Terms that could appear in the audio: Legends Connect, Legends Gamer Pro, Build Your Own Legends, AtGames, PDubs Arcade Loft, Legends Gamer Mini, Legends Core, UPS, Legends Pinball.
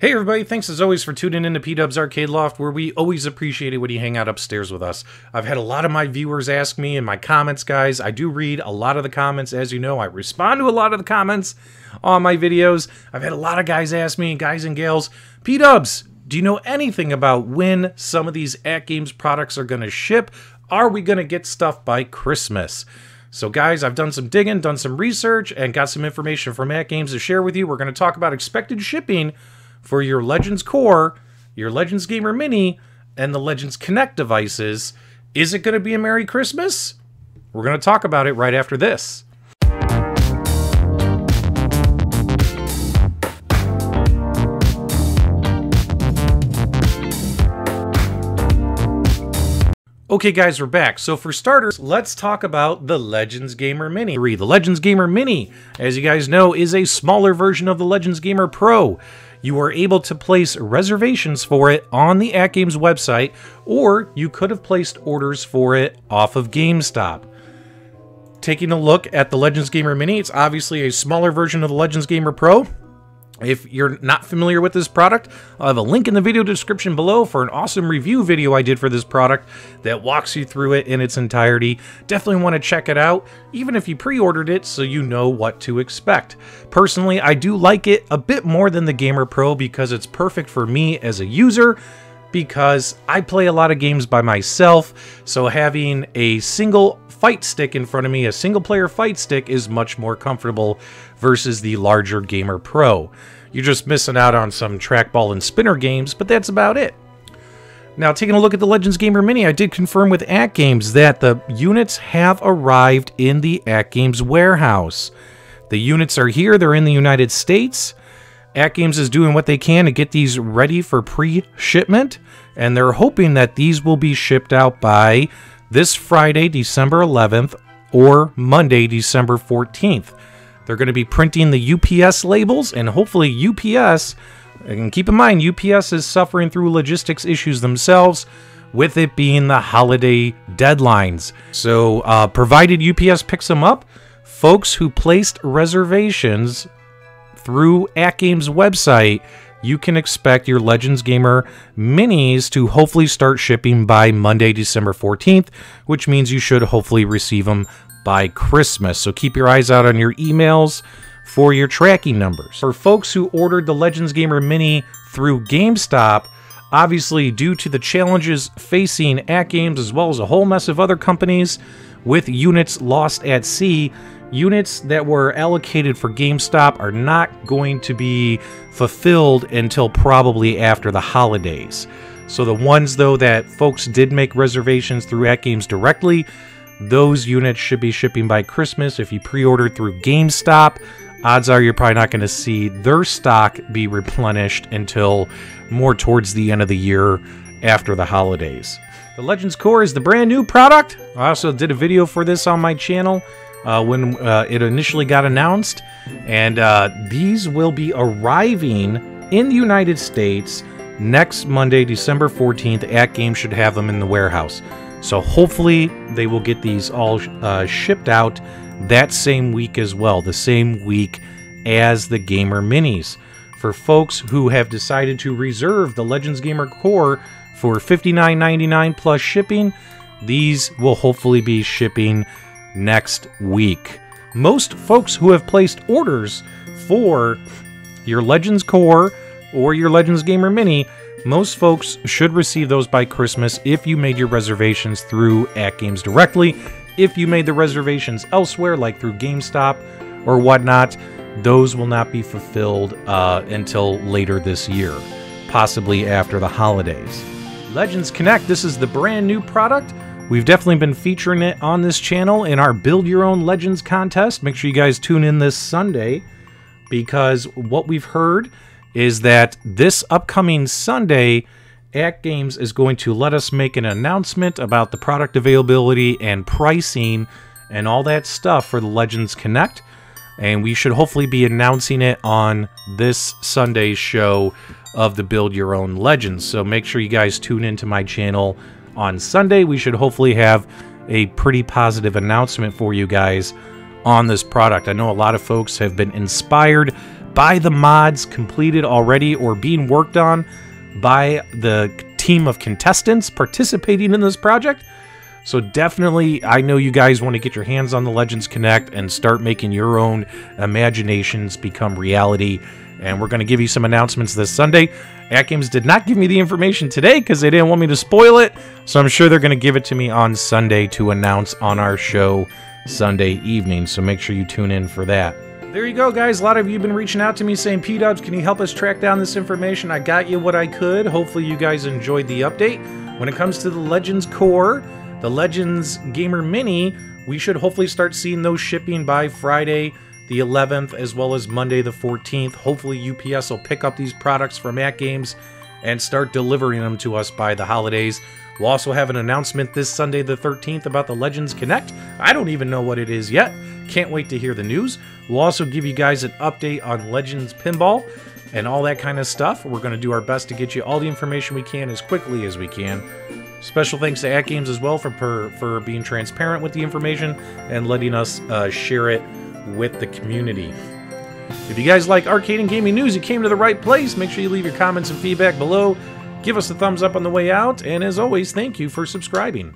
Hey everybody, thanks as always for tuning in to PDubs Arcade Loft, where we always appreciate it when you hang out upstairs with us. I've had a lot of my viewers ask me in my comments, guys. I do read a lot of the comments, as you know. I respond to a lot of the comments on my videos. I've had a lot of guys ask me, guys and gals, PDubs, do you know anything about when some of these AtGames products are going to ship? Are we going to get stuff by Christmas? So guys, I've done some digging, done some research, and got some information from AtGames to share with you. We're going to talk about expected shipping for your Legends Core, your Legends Gamer Mini, and the Legends Connect devices. Is it going to be a Merry Christmas? We're going to talk about it right after this. Okay guys, we're back. So for starters, let's talk about the Legends Gamer Mini. The Legends Gamer Mini, as you guys know, is a smaller version of the Legends Gamer Pro. You are able to place reservations for it on the AtGames website, or you could have placed orders for it off of GameStop. Taking a look at the Legends Gamer Mini, it's obviously a smaller version of the Legends Gamer Pro. If you're not familiar with this product, I'll have a link in the video description below for an awesome review video I did for this product that walks you through it in its entirety. Definitely want to check it out, even if you pre-ordered it, so you know what to expect. Personally, I do like it a bit more than the Gamer Pro because it's perfect for me as a user, because I play a lot of games by myself, so having a single fight stick in front of me, a single player fight stick, is much more comfortable versus the larger Gamer Pro. You're just missing out on some trackball and spinner games, but that's about it. Now, taking a look at the Legends Gamer Mini, I did confirm with AtGames that the units have arrived in the AtGames warehouse. The units are here, they're in the United States. AtGames is doing what they can to get these ready for pre-shipment, and they're hoping that these will be shipped out by this Friday, December 11th, or Monday, December 14th. They're going to be printing the UPS labels, and hopefully UPS, and keep in mind, UPS is suffering through logistics issues themselves, with it being the holiday deadlines. So, provided UPS picks them up, folks who placed reservations through AtGames website, you can expect your Legends Gamer Minis to hopefully start shipping by Monday, December 14th, which means you should hopefully receive them by Christmas. So keep your eyes out on your emails for your tracking numbers. For folks who ordered the Legends Gamer Mini through GameStop, obviously due to the challenges facing AtGames as well as a whole mess of other companies with units lost at sea, units that were allocated for GameStop are not going to be fulfilled until probably after the holidays. So the ones, though, that folks did make reservations through AtGames directly, those units should be shipping by Christmas. If you pre-ordered through GameStop, odds are you're probably not going to see their stock be replenished until more towards the end of the year after the holidays. The Legends Core is the brand new product. I also did a video for this on my channel when it initially got announced, and these will be arriving in the United States next Monday, December 14th. AtGames should have them in the warehouse, so hopefully they will get these all shipped out that same week as well, the same week as the Gamer Minis. For folks who have decided to reserve the Legends Gamer Core for $59.99 plus shipping, these will hopefully be shipping next week. Most folks who have placed orders for your Legends Core or your Legends Gamer Mini, most folks should receive those by Christmas if you made your reservations through AtGames directly. If you made the reservations elsewhere, like through GameStop or whatnot, those will not be fulfilled until later this year, possibly after the holidays. Legends Connect, this is the brand new product. We've definitely been featuring it on this channel in our Build Your Own Legends contest. Make sure you guys tune in this Sunday, because what we've heard is that this upcoming Sunday, AtGames is going to let us make an announcement about the product availability and pricing and all that stuff for the Legends Connect. and we should hopefully be announcing it on this Sunday's show of the Build Your Own Legends. So make sure you guys tune into my channel on Sunday. We should hopefully have a pretty positive announcement for you guys on this product. I know a lot of folks have been inspired by the mods completed already or being worked on by the team of contestants participating in this project. So definitely, I know you guys want to get your hands on the Legends Connect and start making your own imaginations become reality. And we're going to give you some announcements this Sunday. AtGames did not give me the information today because they didn't want me to spoil it. So I'm sure they're going to give it to me on Sunday to announce on our show Sunday evening. So make sure you tune in for that. There you go, guys. A lot of you have been reaching out to me saying, PDubs, can you help us track down this information? I got you what I could. Hopefully you guys enjoyed the update. When it comes to the Legends Core, the Legends Gamer Mini, we should hopefully start seeing those shipping by Friday the 11th as well as Monday the 14th. Hopefully UPS will pick up these products from AtGames and start delivering them to us by the holidays. We'll also have an announcement this Sunday the 13th about the Legends Connect. I don't even know what it is yet. Can't wait to hear the news. We'll also give you guys an update on Legends Pinball and all that kind of stuff. We're going to do our best to get you all the information we can as quickly as we can. Special thanks to AtGames as well for being transparent with the information and letting us share it with the community. If you guys like arcade and gaming news, you came to the right place. Make sure you leave your comments and feedback below. Give us a thumbs up on the way out. And as always, thank you for subscribing.